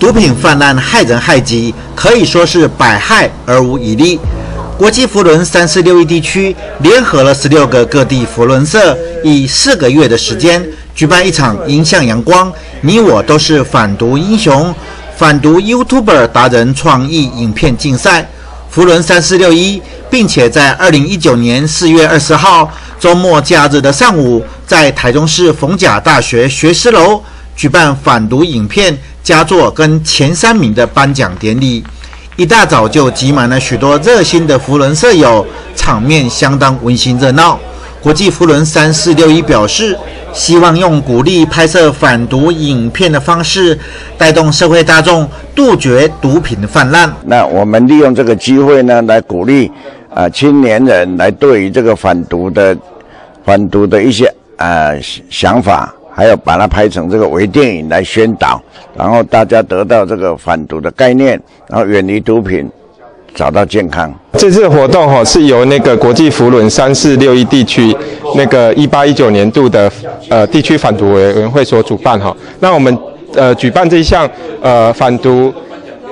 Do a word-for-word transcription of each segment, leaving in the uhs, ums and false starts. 毒品泛滥害人害己，可以说是百害而无一利。国际扶轮三四六一地区联合了十六个各地扶轮社，以四个月的时间举办一场迎向阳光，你我都是反毒英雄、反毒 YouTuber 达人创意影片竞赛。 扶轮三四六一，并且在二零一九年四月二十号周末假日的上午，在台中市逢甲大学学思楼举办反毒影片佳作跟前三名的颁奖典礼。一大早就挤满了许多热心的扶轮社友，场面相当温馨热闹。国际扶轮三四六一表示，希望用鼓励拍摄反毒影片的方式，带动社会大众杜绝毒品的泛滥。那我们利用这个机会呢，来鼓励啊、呃、青年人来对于这个反毒的、反毒的一些啊、呃、想法，还有把它拍成这个微电影来宣导，然后大家得到这个反毒的概念，然后远离毒品。 找到健康。这次活动哈、哦、是由那个国际扶轮三四六一地区那个一八一九年度的呃地区反毒委员会所主办哈、哦。那我们呃举办这项呃反毒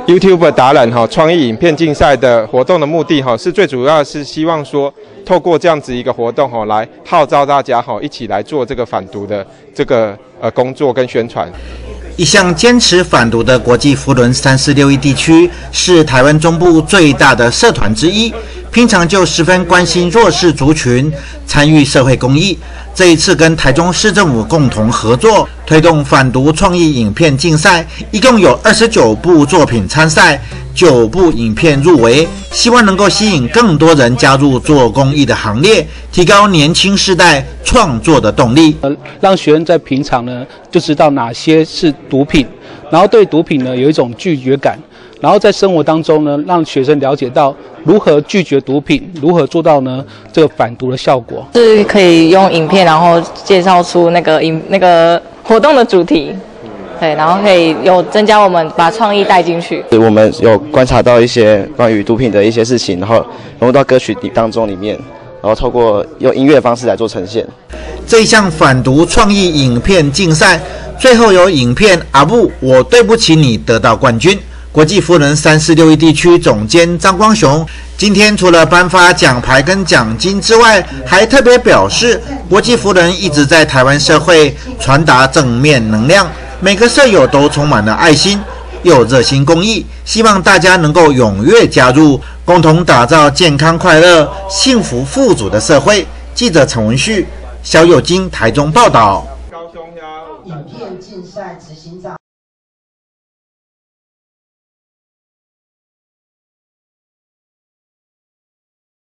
YouTuber 达人哈、哦、创意影片竞赛的活动的目的哈、哦，是最主要是希望说透过这样子一个活动哈、哦，来号召大家哈、哦、一起来做这个反毒的这个呃工作跟宣传。 一向坚持反毒的国际扶轮三四六一地区是台湾中部最大的社团之一，平常就十分关心弱势族群，参与社会公益。这一次跟台中市政府共同合作，推动反毒创意影片竞赛，一共有二十九部作品参赛，九部影片入围，希望能够吸引更多人加入做公益的行列，提高年轻世代创作的动力，让学生在平常呢就知道哪些是 毒品，然后对毒品呢有一种拒绝感，然后在生活当中呢，让学生了解到如何拒绝毒品，如何做到呢这个反毒的效果，是可以用影片，然后介绍出那个影那个活动的主题，对，然后可以有增加我们把创意带进去。我们有观察到一些关于毒品的一些事情，然后融入到歌曲当中里面。 然后透过用音乐的方式来做呈现。这一项反毒创意影片竞赛，最后由影片《阿布我对不起你》得到冠军。国际扶轮三四六一地区总监张光雄今天除了颁发奖牌跟奖金之外，还特别表示，国际扶轮一直在台湾社会传达正面能量，每个社友都充满了爱心，又热心公益，希望大家能够踊跃加入。 共同打造健康、快乐、幸福、富足的社会。记者陈文旭、萧友金台中报道。高中呀，影片竞赛执行长。